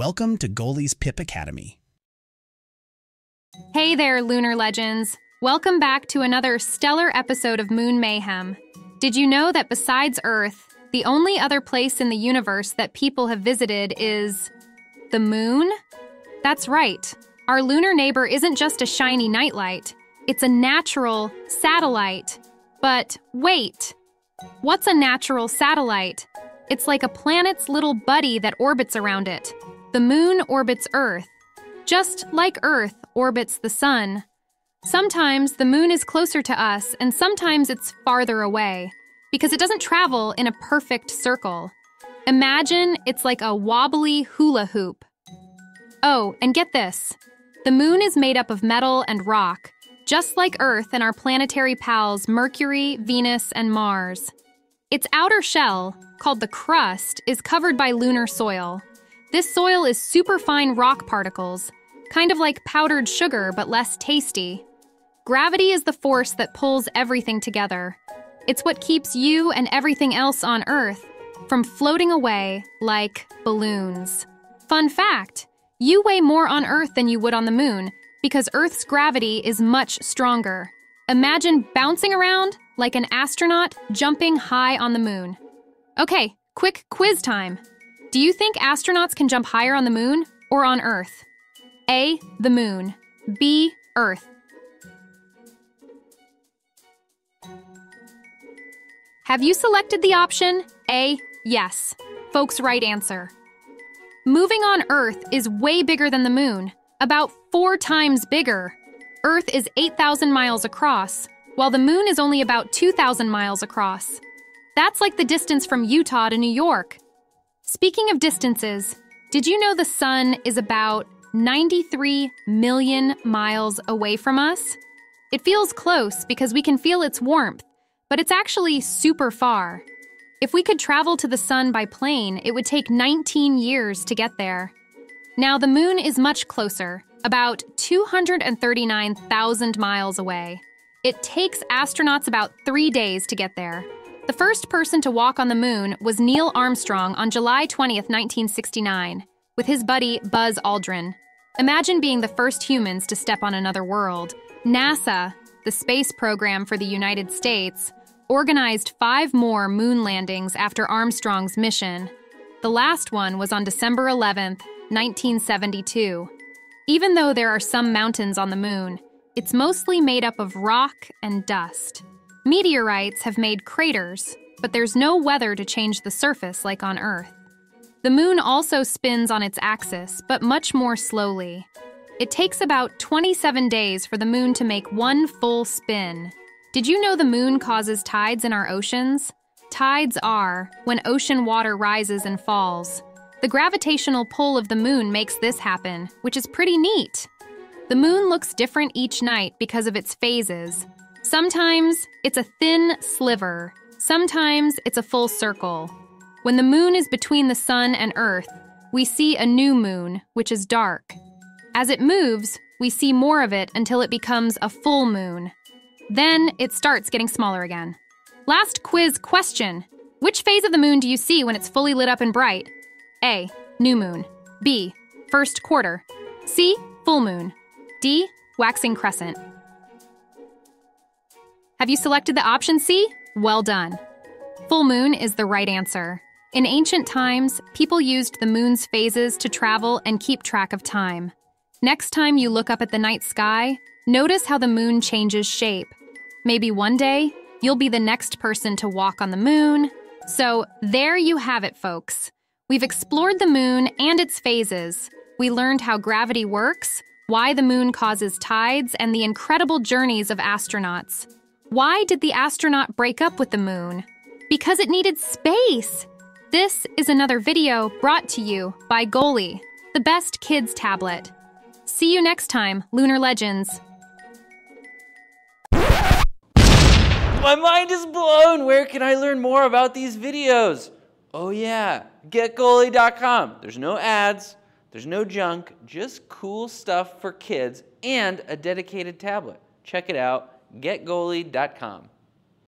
Welcome to Goaly's PIP Academy. Hey there, Lunar Legends. Welcome back to another stellar episode of Moon Mayhem. Did you know that besides Earth, the only other place in the universe that people have visited is the moon? That's right. Our lunar neighbor isn't just a shiny nightlight. It's a natural satellite. But wait, what's a natural satellite? It's like a planet's little buddy that orbits around it. The moon orbits Earth, just like Earth orbits the sun. Sometimes the moon is closer to us and sometimes it's farther away because it doesn't travel in a perfect circle. Imagine it's like a wobbly hula hoop. Oh, and get this. The moon is made up of metal and rock, just like Earth and our planetary pals Mercury, Venus, and Mars. Its outer shell, called the crust, is covered by lunar soil. This soil is superfine rock particles, kind of like powdered sugar but less tasty. Gravity is the force that pulls everything together. It's what keeps you and everything else on Earth from floating away like balloons. Fun fact, you weigh more on Earth than you would on the moon because Earth's gravity is much stronger. Imagine bouncing around like an astronaut jumping high on the moon. Okay, quick quiz time. Do you think astronauts can jump higher on the moon or on Earth? A, the moon. B, Earth. Have you selected the option A, yes? Folks, right answer. Moving on Earth is way bigger than the moon, about 4 times bigger. Earth is 8,000 miles across, while the moon is only about 2,000 miles across. That's like the distance from Utah to New York. Speaking of distances, did you know the sun is about 93 million miles away from us? It feels close because we can feel its warmth, but it's actually super far. If we could travel to the sun by plane, it would take 19 years to get there. Now the moon is much closer, about 239,000 miles away. It takes astronauts about 3 days to get there. The first person to walk on the moon was Neil Armstrong on July 20th, 1969, with his buddy Buzz Aldrin. Imagine being the first humans to step on another world. NASA, the space program for the United States, organized 5 more moon landings after Armstrong's mission. The last one was on December 11th, 1972. Even though there are some mountains on the moon, it's mostly made up of rock and dust. Meteorites have made craters, but there's no weather to change the surface like on Earth. The moon also spins on its axis, but much more slowly. It takes about 27 days for the moon to make 1 full spin. Did you know the moon causes tides in our oceans? Tides are when ocean water rises and falls. The gravitational pull of the moon makes this happen, which is pretty neat. The moon looks different each night because of its phases. Sometimes it's a thin sliver, sometimes it's a full circle. When the moon is between the sun and Earth, we see a new moon, which is dark. As it moves, we see more of it until it becomes a full moon. Then it starts getting smaller again. Last quiz question. Which phase of the moon do you see when it's fully lit up and bright? A, new moon. B, first quarter. C, full moon. D, waxing crescent. Have you selected the option C? Well done. Full moon is the right answer. In ancient times, people used the moon's phases to travel and keep track of time. Next time you look up at the night sky, notice how the moon changes shape. Maybe one day, you'll be the next person to walk on the moon. So there you have it, folks. We've explored the moon and its phases. We learned how gravity works, why the moon causes tides, and the incredible journeys of astronauts. Why did the astronaut break up with the moon? Because it needed space! This is another video brought to you by Goally, the best kids tablet. See you next time, Lunar Legends. My mind is blown! Where can I learn more about these videos? Oh yeah, getgoalie.com. There's no ads, there's no junk, just cool stuff for kids and a dedicated tablet. Check it out. GetGoalie.com.